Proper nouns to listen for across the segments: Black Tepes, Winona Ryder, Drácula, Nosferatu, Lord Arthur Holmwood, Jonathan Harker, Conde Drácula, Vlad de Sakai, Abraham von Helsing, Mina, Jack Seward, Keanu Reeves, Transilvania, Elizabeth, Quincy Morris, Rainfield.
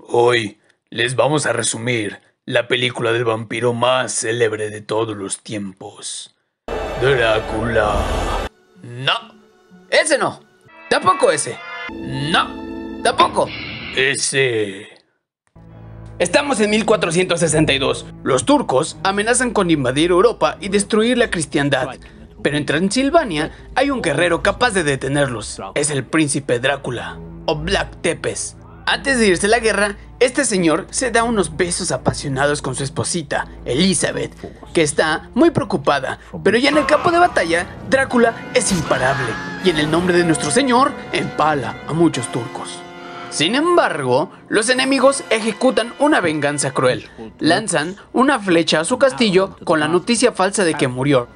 Hoy les vamos a resumir la película del vampiro más célebre de todos los tiempos. Drácula. No, ese no. Tampoco ese. No, tampoco. Ese. Estamos en 1462. Los turcos amenazan con invadir Europa y destruir la cristiandad. Pero en Transilvania hay un guerrero capaz de detenerlos. Es el príncipe Drácula, o Black Tepes. Antes de irse a la guerra, este señor se da unos besos apasionados con su esposita, Elizabeth, que está muy preocupada, pero ya en el campo de batalla, Drácula es imparable, y en el nombre de nuestro señor, empala a muchos turcos. Sin embargo, los enemigos ejecutan una venganza cruel. Lanzan una flecha a su castillo con la noticia falsa de que murió,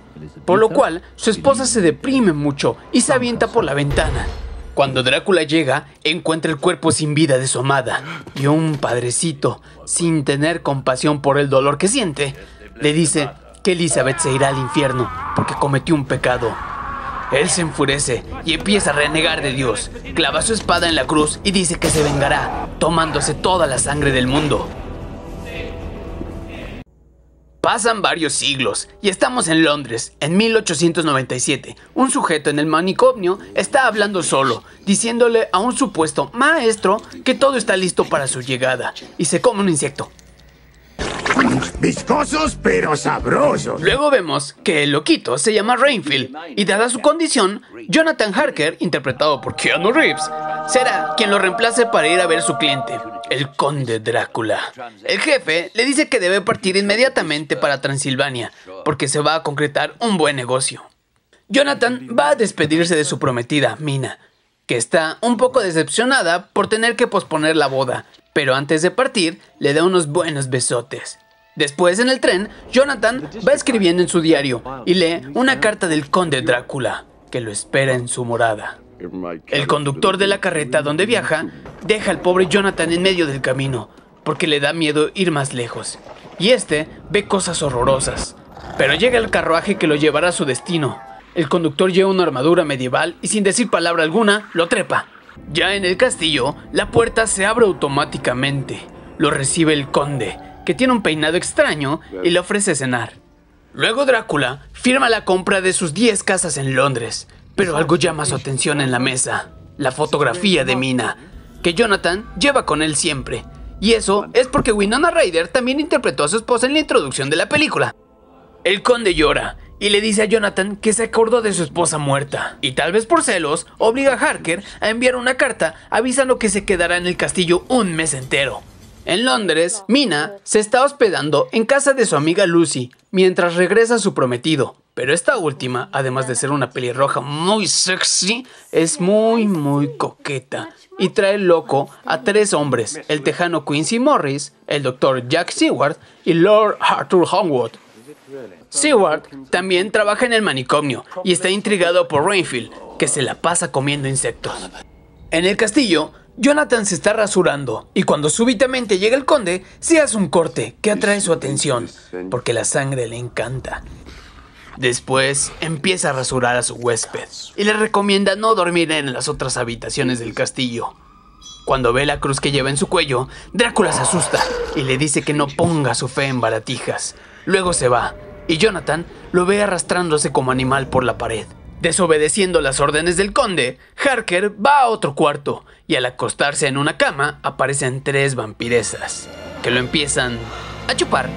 por lo cual su esposa se deprime mucho y se avienta por la ventana. Cuando Drácula llega, encuentra el cuerpo sin vida de su amada, y un padrecito, sin tener compasión por el dolor que siente, le dice que Elizabeth se irá al infierno porque cometió un pecado. Él se enfurece y empieza a renegar de Dios, clava su espada en la cruz y dice que se vengará, tomándose toda la sangre del mundo. Pasan varios siglos y estamos en Londres, en 1897. Un sujeto en el manicomio está hablando solo, diciéndole a un supuesto maestro que todo está listo para su llegada, y se come un insecto. Viscosos pero sabrosos. Luego vemos que el loquito se llama Rainfield, y dada su condición, Jonathan Harker, interpretado por Keanu Reeves, será quien lo reemplace para ir a ver a su cliente, el Conde Drácula. El jefe le dice que debe partir inmediatamente para Transilvania, porque se va a concretar un buen negocio. Jonathan va a despedirse de su prometida, Mina, que está un poco decepcionada por tener que posponer la boda, pero antes de partir le da unos buenos besotes. Después, en el tren, Jonathan va escribiendo en su diario y lee una carta del Conde Drácula, que lo espera en su morada. El conductor de la carreta donde viaja deja al pobre Jonathan en medio del camino porque le da miedo ir más lejos, y este ve cosas horrorosas. Pero llega el carruaje que lo llevará a su destino. El conductor lleva una armadura medieval y, sin decir palabra alguna, lo trepa. Ya en el castillo, la puerta se abre automáticamente. Lo recibe el conde, que tiene un peinado extraño, y le ofrece cenar. Luego Drácula firma la compra de sus 10 casas en Londres. Pero algo llama su atención en la mesa, la fotografía de Mina, que Jonathan lleva con él siempre. Y eso es porque Winona Ryder también interpretó a su esposa en la introducción de la película. El conde llora y le dice a Jonathan que se acordó de su esposa muerta, y tal vez por celos, obliga a Harker a enviar una carta avisando que se quedará en el castillo un mes entero. En Londres, Mina se está hospedando en casa de su amiga Lucy, mientras regresa a su prometido. Pero esta última, además de ser una pelirroja muy sexy, es muy coqueta, y trae loco a 3 hombres: el tejano Quincy Morris, el doctor Jack Seward y Lord Arthur Holmwood. Seward también trabaja en el manicomio y está intrigado por Rainfield, que se la pasa comiendo insectos. En el castillo, Jonathan se está rasurando, y cuando súbitamente llega el conde, se hace un corte que atrae su atención, porque la sangre le encanta. Después empieza a rasurar a su huésped y le recomienda no dormir en las otras habitaciones del castillo. Cuando ve la cruz que lleva en su cuello, Drácula se asusta y le dice que no ponga su fe en baratijas. Luego se va, y Jonathan lo ve arrastrándose como animal por la pared. Desobedeciendo las órdenes del conde, Harker va a otro cuarto, y al acostarse en una cama aparecen 3 vampiresas que lo empiezan a chupar,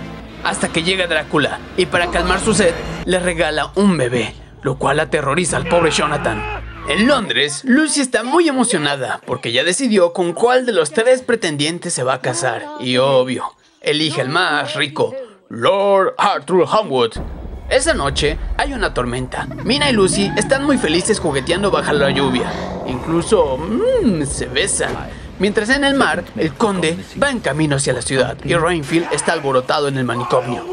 hasta que llega Drácula y, para calmar su sed, le regala un bebé, lo cual aterroriza al pobre Jonathan. En Londres, Lucy está muy emocionada porque ya decidió con cuál de los 3 pretendientes se va a casar, y obvio, elige el más rico, Lord Arthur Holmwood. Esa noche hay una tormenta. Mina y Lucy están muy felices jugueteando bajo la lluvia. Incluso se besan. Mientras en el mar, el conde va en camino hacia la ciudad y Rainfield está alborotado en el manicomio.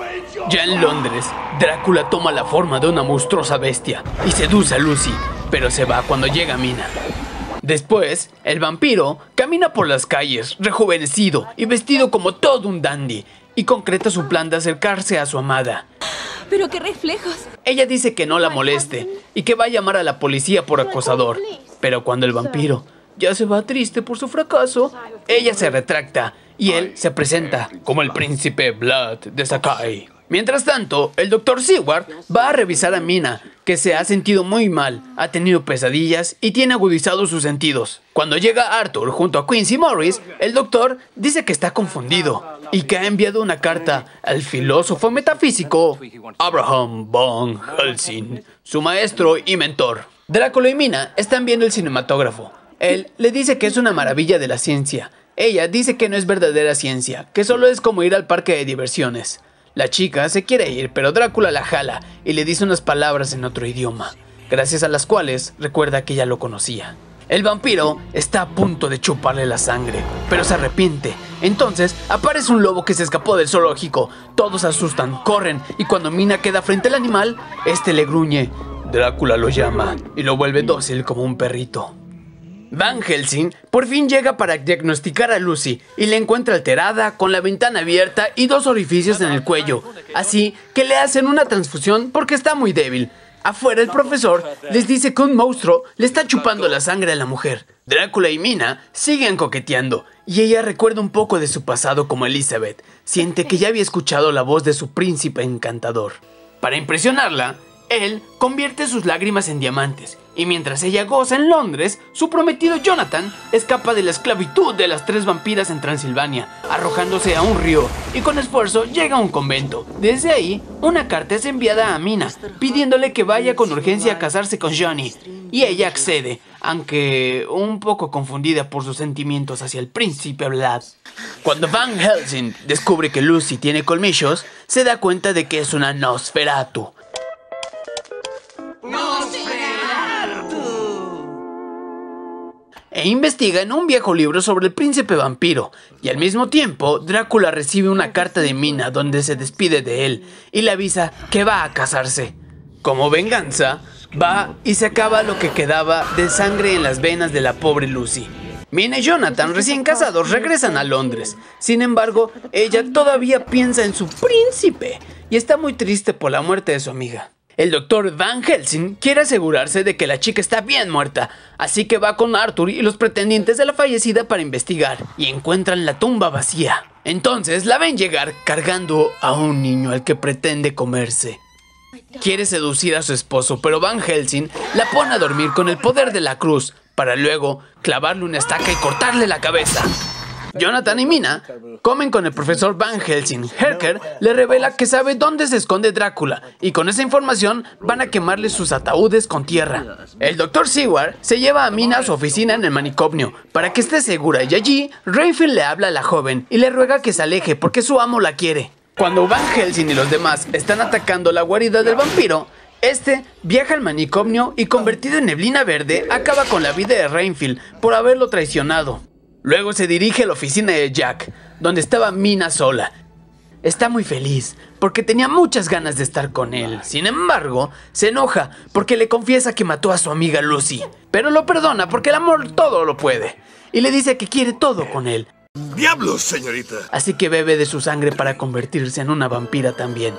Ya en Londres, Drácula toma la forma de una monstruosa bestia y seduce a Lucy, pero se va cuando llega Mina. Después, el vampiro camina por las calles, rejuvenecido y vestido como todo un dandy, y concreta su plan de acercarse a su amada. ¡Pero qué reflejos! Ella dice que no la moleste y que va a llamar a la policía por acosador, pero cuando el vampiro ya se va triste por su fracaso, ella se retracta y él se presenta como el príncipe Vlad de Sakai. Mientras tanto, el doctor Seward va a revisar a Mina, que se ha sentido muy mal, ha tenido pesadillas y tiene agudizados sus sentidos. Cuando llega Arthur junto a Quincy Morris, el doctor dice que está confundido y que ha enviado una carta al filósofo metafísico Abraham von Helsing, su maestro y mentor. Drácula y Mina están viendo el cinematógrafo. Él le dice que es una maravilla de la ciencia. Ella dice que no es verdadera ciencia, que solo es como ir al parque de diversiones. La chica se quiere ir, pero Drácula la jala y le dice unas palabras en otro idioma, gracias a las cuales recuerda que ya lo conocía. El vampiro está a punto de chuparle la sangre, pero se arrepiente. Entonces aparece un lobo que se escapó del zoológico. Todos se asustan, corren y cuando Mina queda frente al animal, este le gruñe. Drácula lo llama y lo vuelve dócil como un perrito. Van Helsing por fin llega para diagnosticar a Lucy y la encuentra alterada, con la ventana abierta y dos orificios en el cuello, así que le hacen una transfusión porque está muy débil. Afuera el profesor les dice que un monstruo le está chupando la sangre a la mujer. Drácula y Mina siguen coqueteando y ella recuerda un poco de su pasado como Elizabeth, siente que ya había escuchado la voz de su príncipe encantador. Para impresionarla, él convierte sus lágrimas en diamantes y mientras ella goza en Londres, su prometido Jonathan escapa de la esclavitud de las tres vampiras en Transilvania, arrojándose a un río y con esfuerzo llega a un convento. Desde ahí, una carta es enviada a Mina pidiéndole que vaya con urgencia a casarse con Johnny y ella accede, aunque un poco confundida por sus sentimientos hacia el príncipe Vlad. Cuando Van Helsing descubre que Lucy tiene colmillos, se da cuenta de que es una Nosferatu. E investiga en un viejo libro sobre el príncipe vampiro y al mismo tiempo Drácula recibe una carta de Mina donde se despide de él y le avisa que va a casarse. Como venganza, va y se acaba lo que quedaba de sangre en las venas de la pobre Lucy. Mina y Jonathan, recién casados, regresan a Londres. Sin embargo, ella todavía piensa en su príncipe y está muy triste por la muerte de su amiga. El doctor Van Helsing quiere asegurarse de que la chica está bien muerta, así que va con Arthur y los pretendientes de la fallecida para investigar, y encuentran la tumba vacía. Entonces la ven llegar cargando a un niño al que pretende comerse. Quiere seducir a su esposo, pero Van Helsing la pone a dormir con el poder de la cruz, para luego clavarle una estaca y cortarle la cabeza. Jonathan y Mina comen con el profesor Van Helsing. Harker le revela que sabe dónde se esconde Drácula y con esa información van a quemarle sus ataúdes con tierra. El doctor Seward se lleva a Mina a su oficina en el manicomio para que esté segura y allí Rainfield le habla a la joven y le ruega que se aleje porque su amo la quiere. Cuando Van Helsing y los demás están atacando la guarida del vampiro, este viaja al manicomio y convertido en neblina verde acaba con la vida de Rainfield por haberlo traicionado. Luego se dirige a la oficina de Jack, donde estaba Mina sola. Está muy feliz, porque tenía muchas ganas de estar con él. Sin embargo, se enoja porque le confiesa que mató a su amiga Lucy. Pero lo perdona porque el amor todo lo puede. Y le dice que quiere todo con él. ¡Diablos, señorita! Así que bebe de su sangre para convertirse en una vampira también.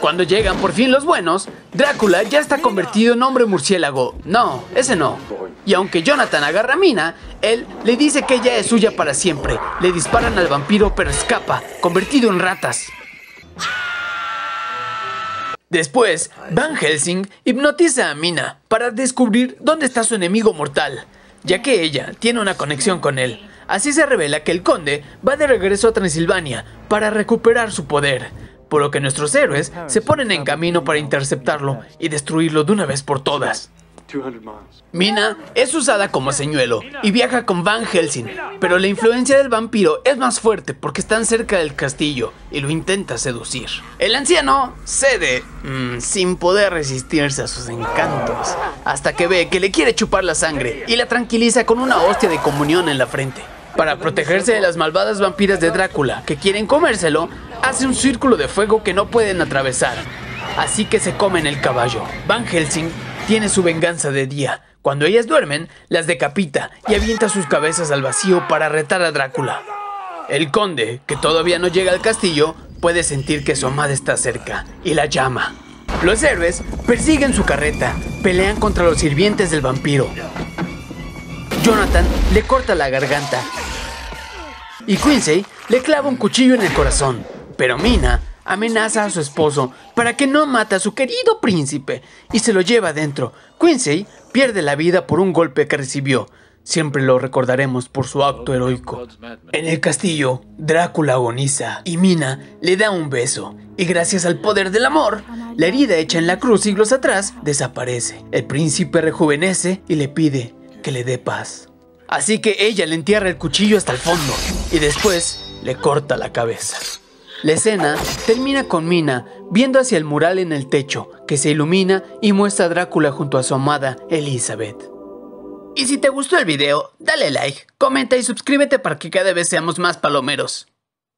Cuando llegan por fin los buenos, Drácula ya está convertido en hombre murciélago. No, ese no. Y aunque Jonathan agarra a Mina, él le dice que ella es suya para siempre. Le disparan al vampiro pero escapa, convertido en ratas. Después, Van Helsing hipnotiza a Mina para descubrir dónde está su enemigo mortal, ya que ella tiene una conexión con él. Así se revela que el conde va de regreso a Transilvania para recuperar su poder, por lo que nuestros héroes se ponen en camino para interceptarlo y destruirlo de una vez por todas. Mina es usada como señuelo y viaja con Van Helsing, pero la influencia del vampiro es más fuerte porque están cerca del castillo y lo intenta seducir. El anciano cede, sin poder resistirse a sus encantos, hasta que ve que le quiere chupar la sangre y la tranquiliza con una hostia de comunión en la frente. Para protegerse de las malvadas vampiras de Drácula que quieren comérselo, hace un círculo de fuego que no pueden atravesar, así que se comen el caballo. Van Helsing tiene su venganza de día. Cuando ellas duermen, las decapita y avienta sus cabezas al vacío para retar a Drácula. El conde, que todavía no llega al castillo, puede sentir que su amada está cerca y la llama. Los héroes persiguen su carreta, pelean contra los sirvientes del vampiro. Jonathan le corta la garganta y Quincy le clava un cuchillo en el corazón, pero Mina amenaza a su esposo para que no mate a su querido príncipe y se lo lleva adentro. Quincy pierde la vida por un golpe que recibió. Siempre lo recordaremos por su acto heroico. En el castillo, Drácula agoniza y Mina le da un beso. Y gracias al poder del amor, la herida hecha en la cruz siglos atrás desaparece. El príncipe rejuvenece y le pide que le dé paz. Así que ella le entierra el cuchillo hasta el fondo y después le corta la cabeza. La escena termina con Mina viendo hacia el mural en el techo que se ilumina y muestra a Drácula junto a su amada Elizabeth. Y si te gustó el video, dale like, comenta y suscríbete para que cada vez seamos más palomeros.